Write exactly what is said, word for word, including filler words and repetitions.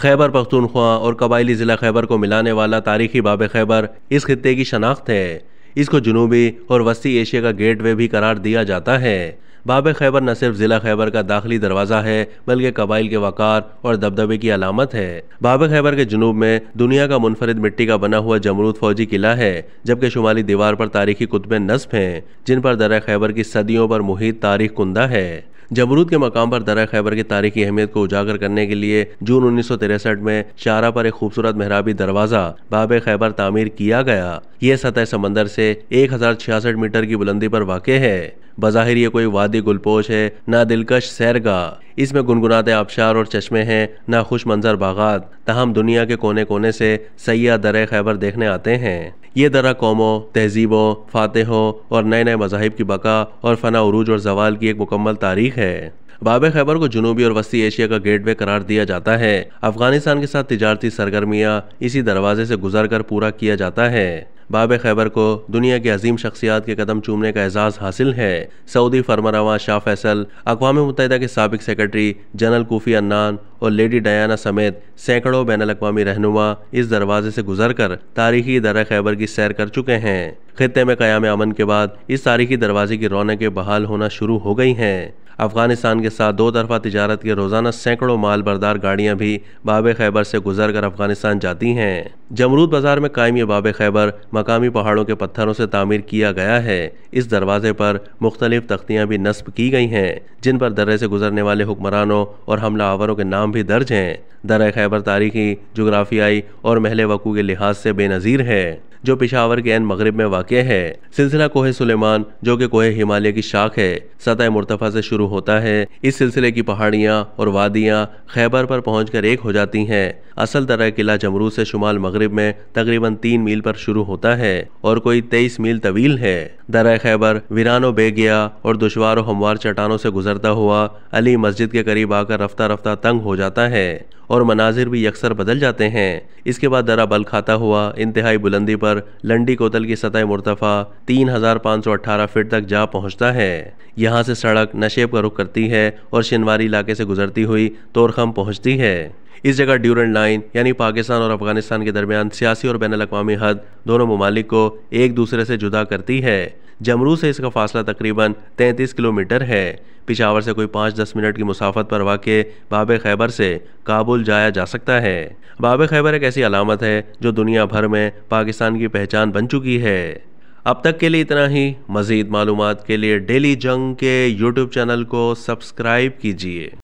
खैबर पख्तूनख्वा और कबायली ज़िला खैबर को मिलाने वाला तारीखी बाब खैबर इस खित्ते की शनाख्त है। इसको जनूबी और वसी एशिया का गेटवे भी करार दिया जाता है। बाब खैबर न सिर्फ ज़िला खैबर का दाखिली दरवाज़ा है बल्कि कबाइल के वक़ार और दबदबे की अलामत है। बाब खैबर के जनूब में दुनिया का मुनफरद मिट्टी का बना हुआ जमरूद फौजी किला है, जबकि शुमाली दीवार पर तारीखी कुतुबे नस्ब हैं जिन पर दर्रा खैबर की सदियों पर मुहित तारीख कुंदा है। जमरूद के मकाम पर दर्रा खैबर की तारीखी अहमियत को उजागर करने के लिए जून उन्नीस सौ तिरसठ में शाहरा पर एक खूबसूरत मेहराबी दरवाज़ा बाब खैबर तामीर किया गया। यह सतह समंदर से एक हज़ार छियासठ मीटर की बुलंदी पर वाक़े है। बज़ाहिर ये कोई वादी गुलपोश है ना दिलकश सैरगा। इसमें गुनगुनाते आबशार और चश्मे हैं ना खुश मंजर बागात। तहम दुनिया के कोने कोने से सैया दर्रा खैबर देखने आते हैं। ये दर्रा कौमों, तहजीबों, फातहों और नए नए मज़ाहिब की बका और फ़ना उरूज और जवाल की एक मुकम्मल तारीख है। बाब खैबर को जनूबी और वस्ती एशिया का गेटवे करार दिया जाता है। अफगानिस्तान के साथ तिजारती सरगर्मियाँ इसी दरवाजे से गुजर कर पूरा किया जाता है। बाब खैबर को दुनिया की अजीम शख्सियात के कदम चूमने का एजाज़ हासिल है। सऊदी फरमानवा शाह फैसल, अक़वाम मुत्तहिदा के साबिक सेक्रेटरी जनरल कोफ़ी अन्नान और लेडी डायाना समेत सैकड़ों बैनुल-अक़वामी रहनुमा इस दरवाजे से गुजर कर तारीखी दर्रा खैबर की सैर कर चुके हैं। खित्ते में क़याम अमन के बाद इस तारीखी दरवाजे की रौनकें बहाल होना शुरू हो गई हैं। अफगानिस्तान के साथ दो तरफा तिजारत के रोज़ाना सैकड़ों माल बरदार गाड़ियाँ भी बाब खैबर से गुजर कर अफगानिस्तान जाती हैं। जमरूद बाज़ार में कायम ये बाब खैबर मकामी पहाड़ों के पत्थरों से तामीर किया गया है। इस दरवाजे पर मुख्तलिफ तख्तियाँ भी नस्ब की गई हैं जिन पर दर्रे से गुजरने वाले हुक्मरानों और हमला आवरों के नाम भी दर्ज हैं। दर्रा खैबर तारीखी, जुग्राफियाई और महल वकू के लिहाज से बेनज़ीर है, जो पेशावर के एन मगरिब में वाक़े है। सिलसिला कोहे सुलेमान, जो कि कोहे हिमालय की शाख है, सतह मुर्तफ़ा से शुरू होता है। इस सिलसिले की पहाड़ियाँ और वादियाँ खैबर पर पहुँचकर एक हो जाती हैं। असल दर्रा किला जमरूद से शुमाल मगरिब में तकरीबन तीन मील पर शुरू होता है और कोई तेईस मील तवील है। दर्रा खैबर वीरानो बेगिया और दुशवार और हमवार चट्टानों से गुजरता हुआ अली मस्जिद के करीब आकर रफ्ता रफ्ता तंग हो जाता है और मनाजिर भी यकसर बदल जाते हैं। इसके बाद दर्रा बल खाता हुआ इंतहाई बुलंदी पर लंडी कोतल की सतह मुर्तफ़ा तीन हज़ार पाँच सौ अट्ठारह फिट तक जा पहुँचता है। यहाँ से सड़क नशेब का रुख करती है और शिनवारी इलाके से गुजरती हुई तोरखम पहुँचती है। इस जगह ड्यूरेंड लाइन यानी पाकिस्तान और अफगानिस्तान के दरमियान सियासी और बैनुल-अक़वामी हद दोनों ममालिक को एक दूसरे से जुदा करती है। जमरूद से इसका फासला तकरीबन तैंतीस किलोमीटर है। पेशावर से कोई पाँच दस मिनट की मुसाफत पर वाक़े बाब खैबर से काबुल जाया जा सकता है। बाब खैबर एक ऐसी अलामत है जो दुनिया भर में पाकिस्तान की पहचान बन चुकी है। अब तक के लिए इतना ही। मज़ीद मालूमात के लिए डेली जंग के यूट्यूब चैनल को सब्सक्राइब कीजिए।